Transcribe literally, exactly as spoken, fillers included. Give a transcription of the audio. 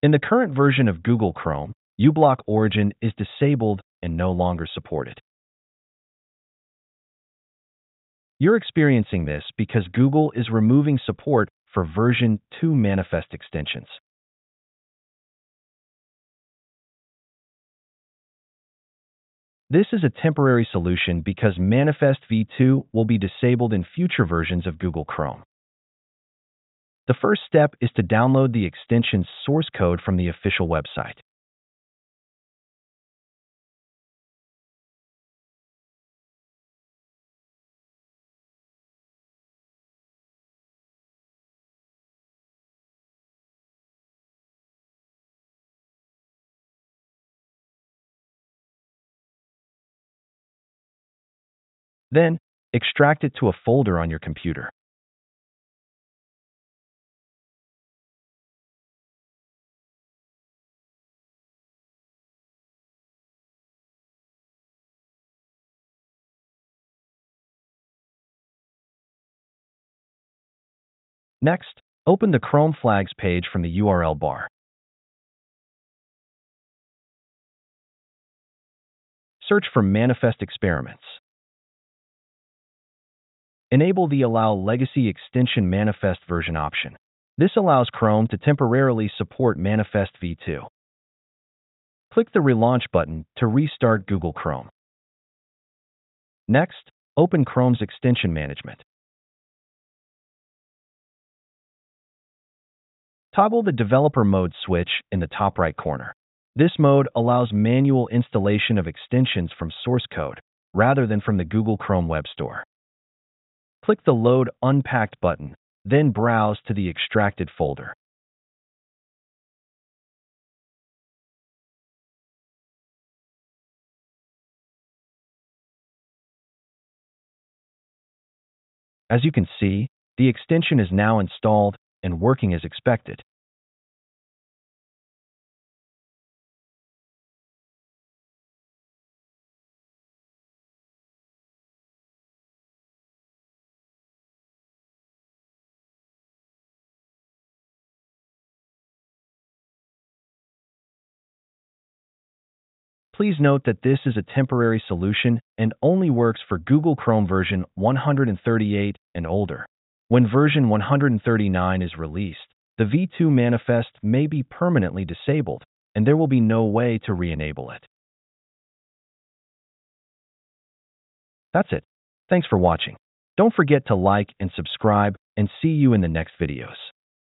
In the current version of Google Chrome, uBlock Origin is disabled and no longer supported. You're experiencing this because Google is removing support for version two manifest extensions. This is a temporary solution because Manifest V two will be disabled in future versions of Google Chrome. The first step is to download the extension's source code from the official website. Then, extract it to a folder on your computer. Next, open the Chrome Flags page from the U R L bar. Search for Manifest Experiments. Enable the Allow Legacy Extension Manifest Version option. This allows Chrome to temporarily support Manifest V two. Click the Relaunch button to restart Google Chrome. Next, open Chrome's Extension Management. Toggle the Developer Mode switch in the top right corner. This mode allows manual installation of extensions from source code, rather than from the Google Chrome Web Store. Click the Load Unpacked button, then browse to the extracted folder. As you can see, the extension is now installed and working as expected. Please note that this is a temporary solution and only works for Google Chrome version one hundred thirty-eight and older. When version one hundred thirty-nine is released, the V two manifest may be permanently disabled, and there will be no way to re-enable it. That's it. Thanks for watching. Don't forget to like and subscribe, and see you in the next videos.